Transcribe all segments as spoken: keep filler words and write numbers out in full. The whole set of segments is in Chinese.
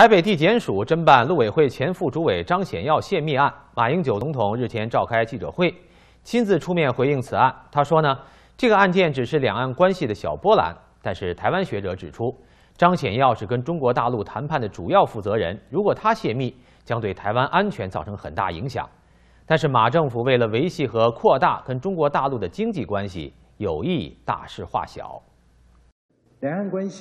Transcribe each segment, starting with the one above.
台北地检署侦办陆委会前副主委张显耀泄密案，马英九总统日前召开记者会，亲自出面回应此案。他说呢，这个案件只是两岸关系的小波澜。但是台湾学者指出，张显耀是跟中国大陆谈判的主要负责人，如果他泄密，将对台湾安全造成很大影响。但是马政府为了维系和扩大跟中国大陆的经济关系，有意大事化小。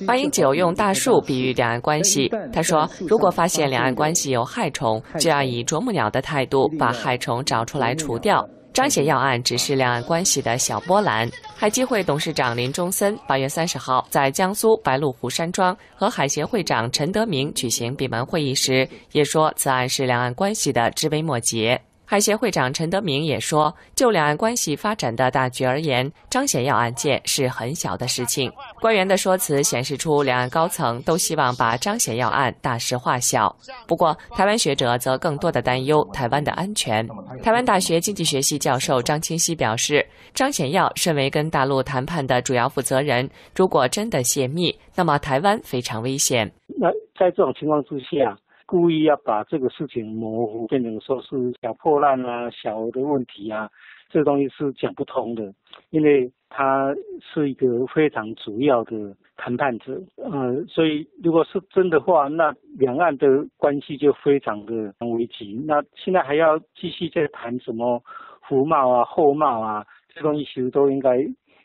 马英九用大树比喻两岸关系。他说，如果发现两岸关系有害虫，就要以啄木鸟的态度把害虫找出来除掉。张显耀案只是两岸关系的小波澜。海基会董事长林中森八月三十号在江苏白鹿湖山庄和海协会长陈德明举行闭门会议时，也说此案是两岸关系的枝微末节。 海协会长陈德明也说，就两岸关系发展的大局而言，张显耀案件是很小的事情。官员的说辞显示出两岸高层都希望把张显耀案大事化小。不过，台湾学者则更多的担忧台湾的安全。台湾大学经济学系教授张清熙表示，张显耀身为跟大陆谈判的主要负责人，如果真的泄密，那么台湾非常危险。那在这种情况之下， 故意要把这个事情模糊，变成说是小破烂啊、小的问题啊，这东西是讲不通的，因为他是一个非常主要的谈判者，呃，所以如果是真的话，那两岸的关系就非常的危急。那现在还要继续在谈什么服贸啊、后贸啊，这东西其实都应该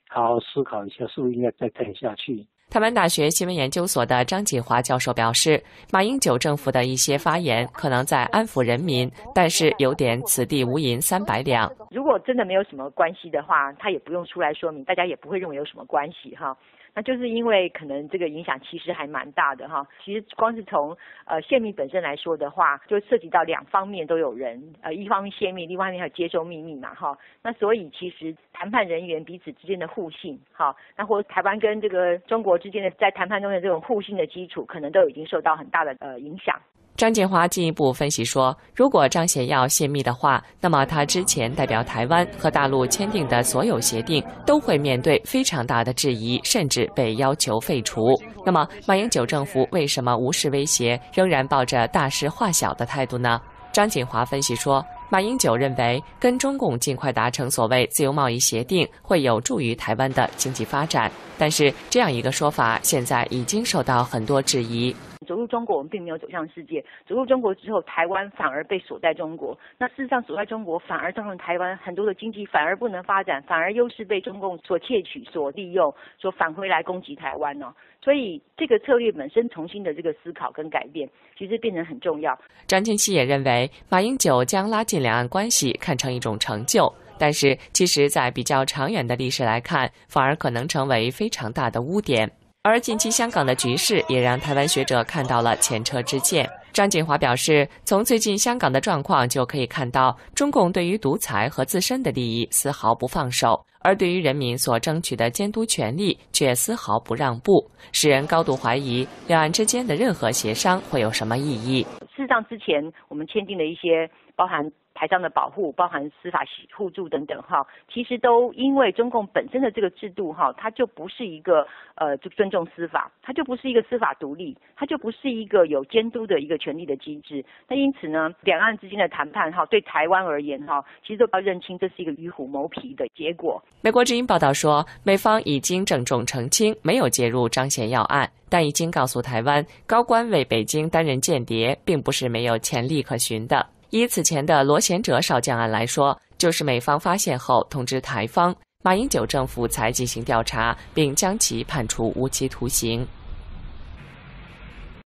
好好思考一下，是不是应该再谈下去。 台湾大学新闻研究所的张锦华教授表示，马英九政府的一些发言可能在安抚人民，但是有点此地无银三百两。如果真的没有什么关系的话，他也不用出来说明，大家也不会认为有什么关系哈。那就是因为可能这个影响其实还蛮大的哈。其实光是从呃泄密本身来说的话，就涉及到两方面都有人，呃一方面泄密，另外一方面还有接收秘密嘛哈。那所以其实谈判人员彼此之间的互信哈，那或者台湾跟这个中国 之间的在谈判中的这种互信的基础，可能都已经受到很大的呃影响。张建华进一步分析说，如果张显耀泄密的话，那么他之前代表台湾和大陆签订的所有协定，都会面对非常大的质疑，甚至被要求废除。那么马英九政府为什么无视威胁，仍然抱着大事化小的态度呢？张建华分析说， 马英九认为，跟中共尽快达成所谓自由贸易协定，会有助于台湾的经济发展。但是，这样一个说法现在已经受到很多质疑。走入中国，我们并没有走向世界。走入中国之后，台湾反而被锁在中国。那事实上，锁在中国反而造成台湾很多的经济反而不能发展，反而优势被中共所窃取、所利用、所返回来攻击台湾呢、哦。 所以，这个策略本身重新的这个思考跟改变，其实变得很重要。张清熙也认为，马英九将拉近两岸关系看成一种成就，但是其实，在比较长远的历史来看，反而可能成为非常大的污点。而近期香港的局势也让台湾学者看到了前车之鉴。张锦华表示，从最近香港的状况就可以看到，中共对于独裁和自身的利益丝毫不放手。 而对于人民所争取的监督权利，却丝毫不让步，使人高度怀疑两岸之间的任何协商会有什么意义。事实上，之前我们签订的一些包含 台商的保护，包含司法互助等等哈，其实都因为中共本身的这个制度哈，它就不是一个呃就尊重司法，它就不是一个司法独立，它就不是一个有监督的一个权利的机制。那因此呢，两岸之间的谈判哈，对台湾而言哈，其实都要认清这是一个与虎谋皮的结果。美国之音报道说，美方已经郑重澄清，没有介入张显耀案，但已经告诉台湾，高官为北京担任间谍，并不是没有潜力可循的。 以此前的罗贤哲少将案来说，就是美方发现后通知台方，马英九政府才进行调查，并将其判处无期徒刑。